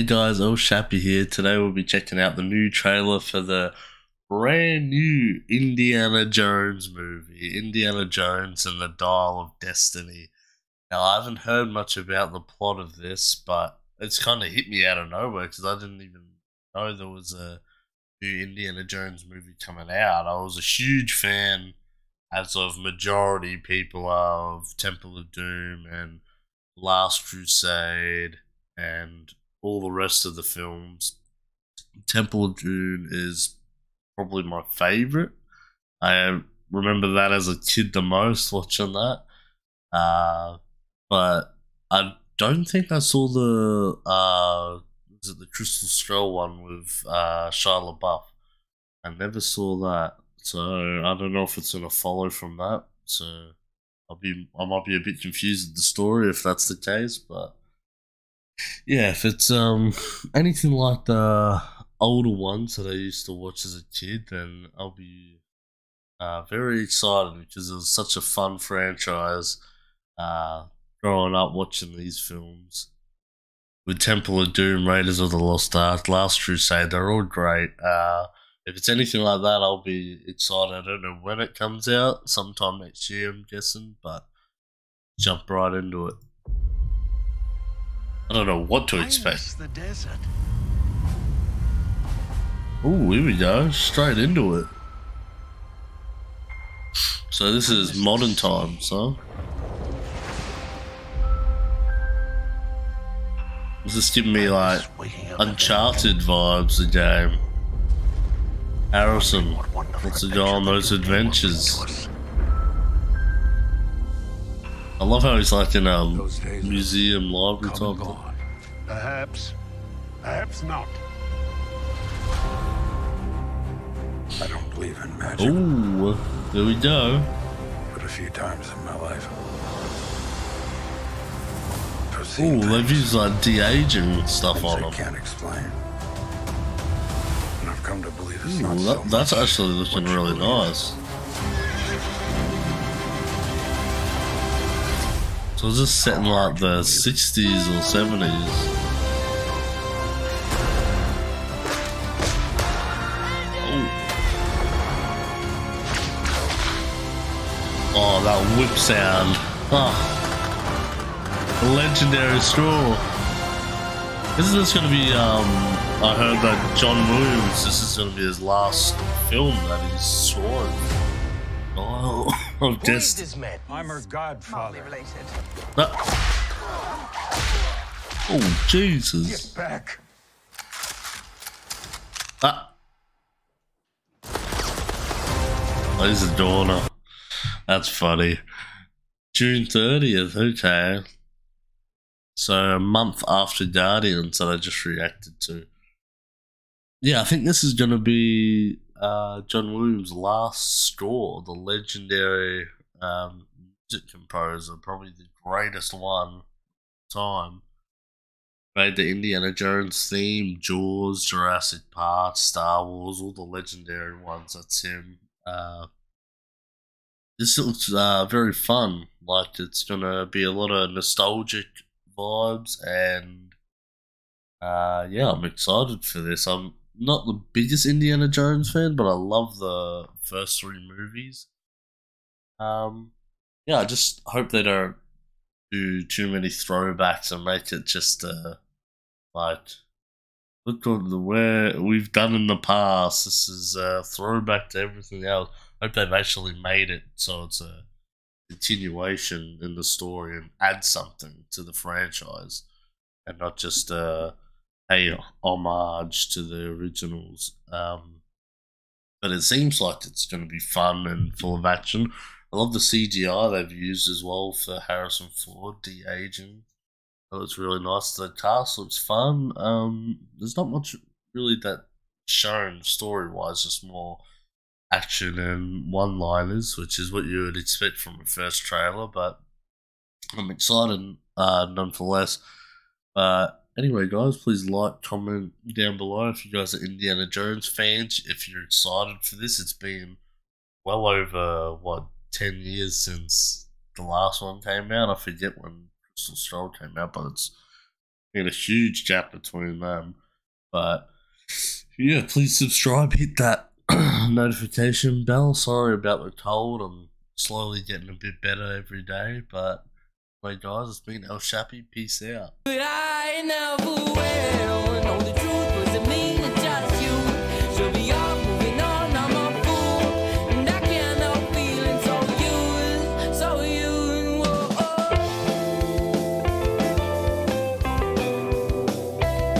Hey guys, El Shapy here. Today we'll be checking out the new trailer for the brand new Indiana Jones movie, Indiana Jones and the Dial of Destiny. Now, I haven't heard much about the plot of this, but it's kind of hit me out of nowhere because I didn't even know there was a new Indiana Jones movie coming out. I was a huge fan, as of majority people, of Temple of Doom and Last Crusade and all the rest of the films. Temple of Doom is probably my favorite. I remember that as a kid the most, watching that. But I don't think I saw the Crystal Skull one with Shia LaBeouf. I never saw that, so I don't know if it's gonna follow from that. So I might be a bit confused with the story if that's the case, but. Yeah, if it's anything like the older ones that I used to watch as a kid, then I'll be very excited because it was such a fun franchise growing up watching these films. With Temple of Doom, Raiders of the Lost Ark, Last Crusade, they're all great. If it's anything like that, I'll be excited. I don't know when it comes out, sometime next year I'm guessing, but jump right into it. I don't know what to expect. Oh, here we go. Straight into it. So this is modern times, huh? This is giving me like Uncharted vibes, the game. Harrison, what's the go on those adventures? I love how he's like in a museum library type. Perhaps not. I don't believe in magic. Ooh, there we go. But a few times in my life. Ooh, they've used like de-aging stuff on them. I can't explain. And I've come to believe it's not so much. That's actually looking really nice. So it's just set in like the 60s or 70s. Oh, oh, that whip sound. Oh, legendary score. Isn't this going to be, I heard that John Williams, this is going to be his last film that he's scored. Oh. Oh, this I'm her godfather. Ah. Oh, Jesus. Get back. Ah. Oh, he's a donor. That's funny. June 30th, okay. So a month after Guardians that I just reacted to. Yeah, I think this is going to be John Williams' last score, the legendary music composer, probably the greatest one time. Made the Indiana Jones theme, Jaws, Jurassic Park, Star Wars, all the legendary ones. That's him. This looks very fun. Like, it's gonna be a lot of nostalgic vibes, and yeah, I'm excited for this. I'm not the biggest Indiana Jones fan, but I love the first three movies. Yeah, I just hope they don't do too many throwbacks and make it just like, look at the where we've done in the past. This is a throwback to everything else. I hope they've actually made it so it's a continuation in the story and add something to the franchise, and not just a homage to the originals. But it seems like it's going to be fun and full of action. I love the CGI they've used as well for Harrison Ford, de-aging. That looks really nice. The cast looks fun. There's not much really that shown story-wise, just more action and one-liners, which is what you would expect from a first trailer, but I'm excited nonetheless. Anyway, guys, please like, comment down below if you guys are Indiana Jones fans, if you're excited for this. It's been well over, what, 10 years since the last one came out. I forget when Crystal Skull came out, but it's and a huge gap between them. But yeah, please subscribe, hit that notification bell. Sorry about the cold, I'm slowly getting a bit better every day, but hey guys, it's been El Shapy, peace out. But I never will.